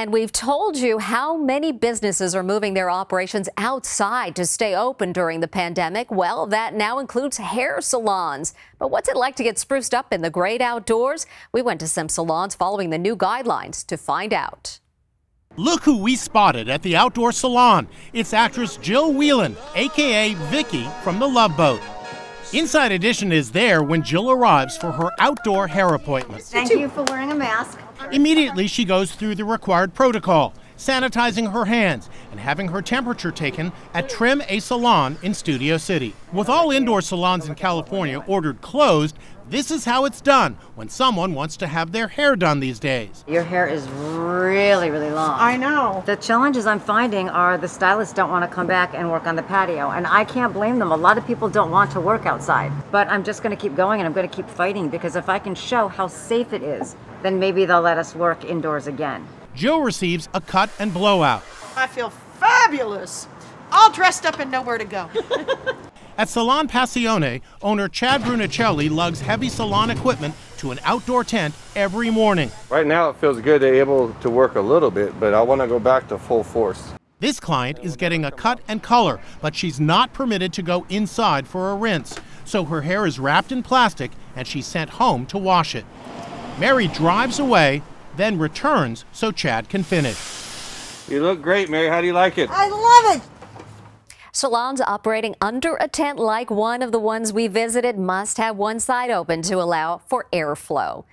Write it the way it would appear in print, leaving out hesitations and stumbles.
And we've told you how many businesses are moving their operations outside to stay open during the pandemic. Well, that now includes hair salons. But what's it like to get spruced up in the great outdoors? We went to some salons following the new guidelines to find out. Look who we spotted at the outdoor salon. It's actress Jill Whelan, a.k.a. Vicky from The Love Boat. Inside Edition is there when Jill arrives for her outdoor hair appointment. Thank you for wearing a mask. Immediately, she goes through the required protocol, sanitizing her hands and having her temperature taken at Trim A Salon in Studio City. With all indoor salons in California ordered closed, this is how it's done when someone wants to have their hair done these days. Your hair is really, really long. I know. The challenges I'm finding are the stylists don't want to come back and work on the patio, and I can't blame them. A lot of people don't want to work outside, but I'm just going to keep going and I'm going to keep fighting, because if I can show how safe it is, then maybe they'll let us work indoors again. Jill receives a cut and blowout. I feel fabulous, all dressed up and nowhere to go. At Salon Passione, owner Chad Brunicelli lugs heavy salon equipment to an outdoor tent every morning. Right now it feels good to be able to work a little bit, but I want to go back to full force. This client is getting a cut and color, but she's not permitted to go inside for a rinse. So her hair is wrapped in plastic and she's sent home to wash it. Mary drives away, then returns so Chad can finish. You look great, Mary. How do you like it? I love it. Salons operating under a tent like one of the ones we visited must have one side open to allow for airflow.